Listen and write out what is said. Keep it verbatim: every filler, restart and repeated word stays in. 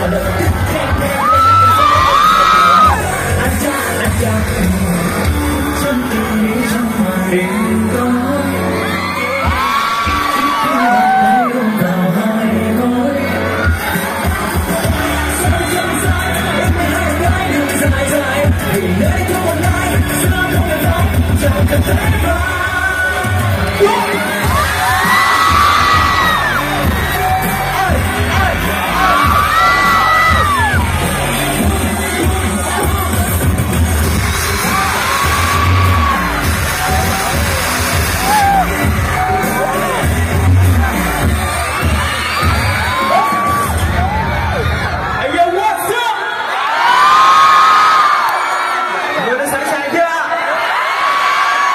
I'm